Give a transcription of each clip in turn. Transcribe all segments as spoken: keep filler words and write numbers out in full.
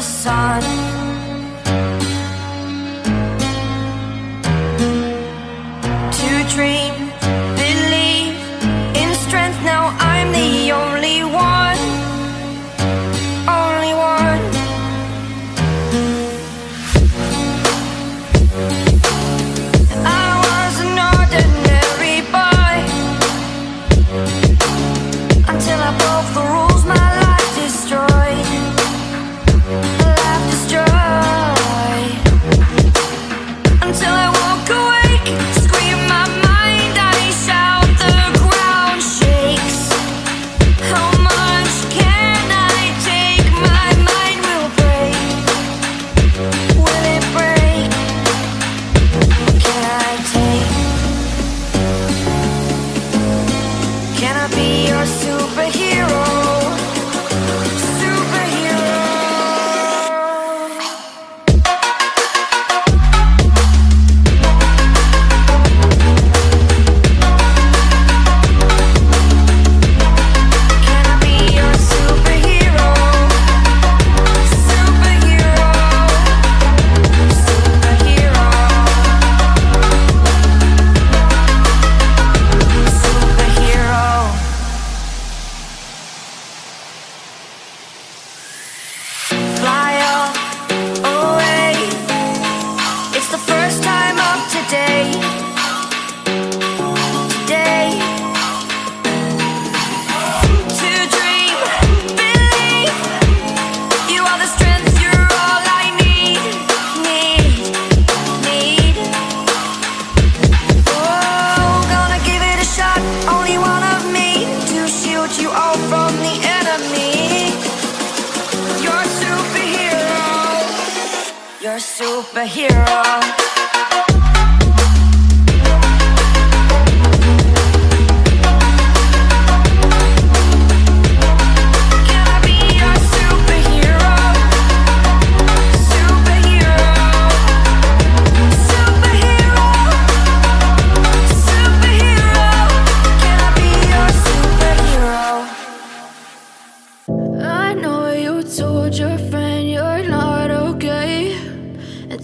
the sun. To dream, believe in strength. Now I'm the only one, only one. I was an ordinary boy until I broke the rules. My life destroyed. Superhero.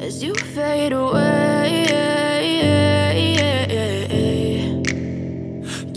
as you fade away.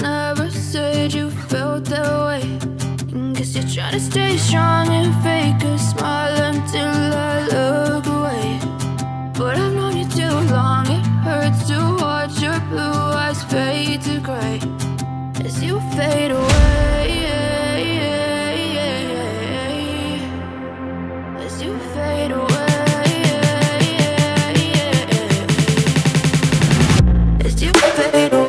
never said you felt that way. Cause you're trying to stay strong and fake a smile until I look away. But I've known you too long, it hurts to watch your blue eyes fade to gray as you fade away, as you fade away, as you fade away.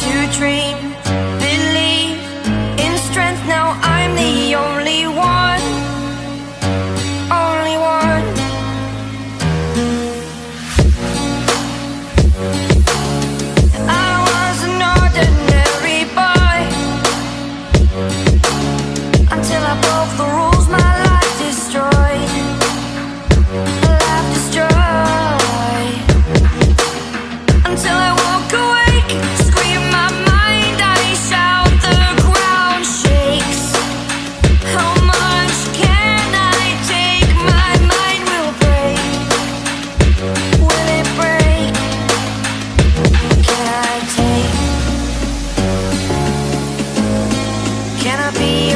To dream, believe in strength. Now I'm the only one, only one. I was an ordinary boy until I broke the rules. My life destroyed, life destroyed, until I woke awake. You're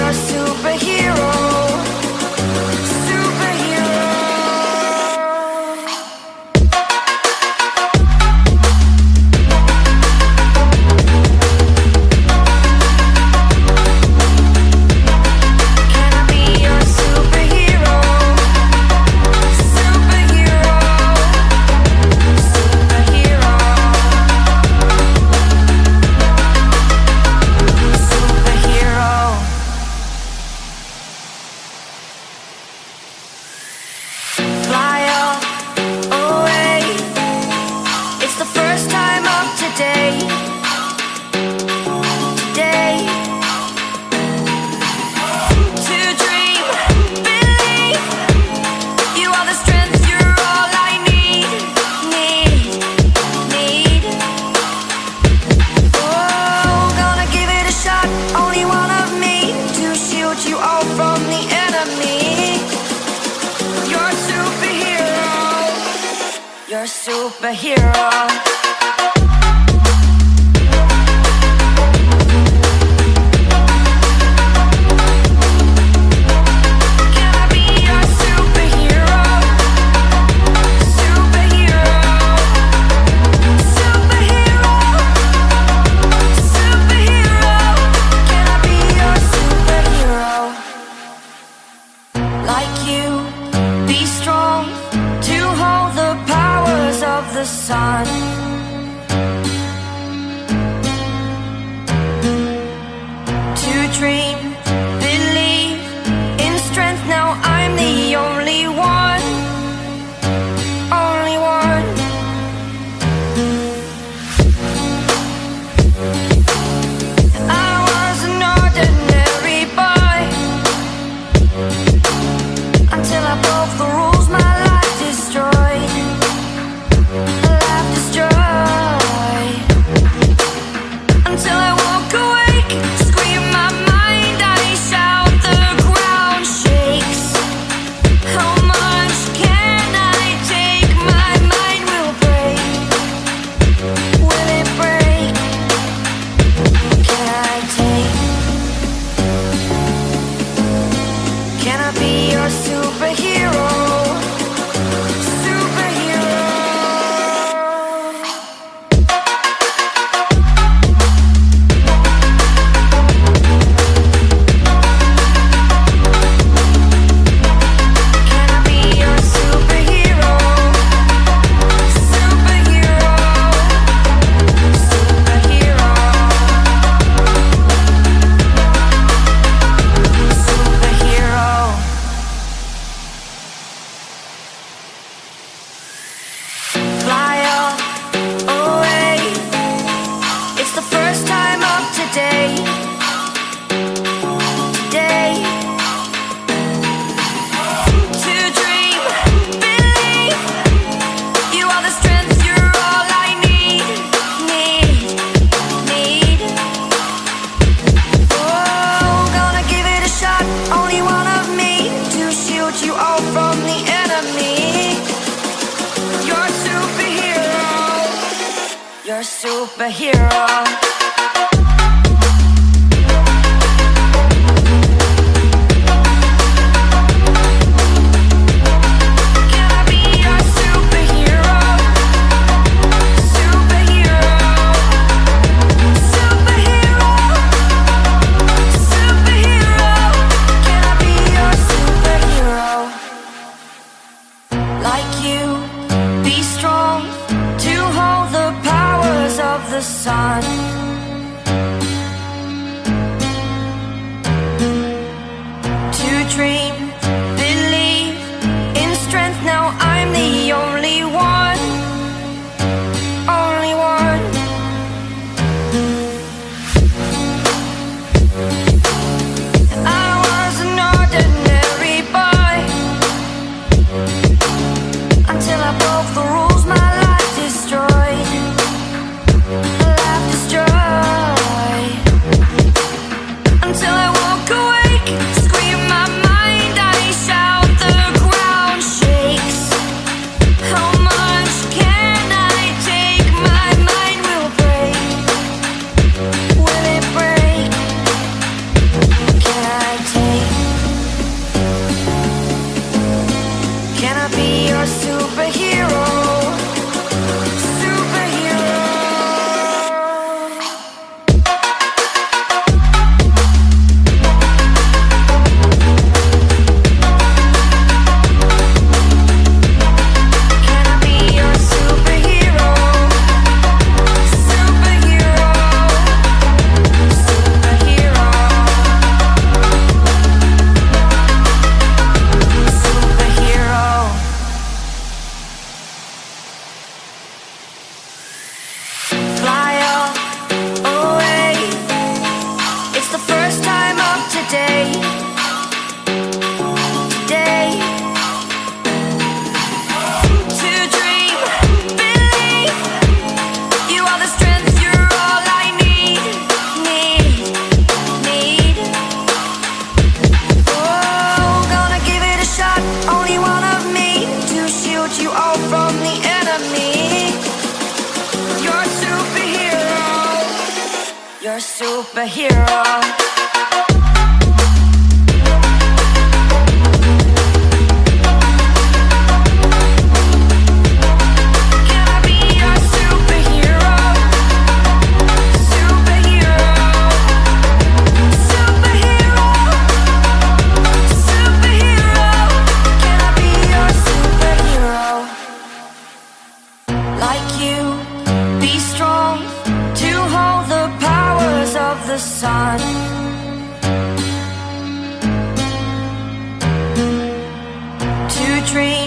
a superhero. Sun. To dream, believe in strength. Now I'm the only one, only one. I was an ordinary boy until I broke the rules. My life destroyed. You're a superhero. You're a superhero. Dream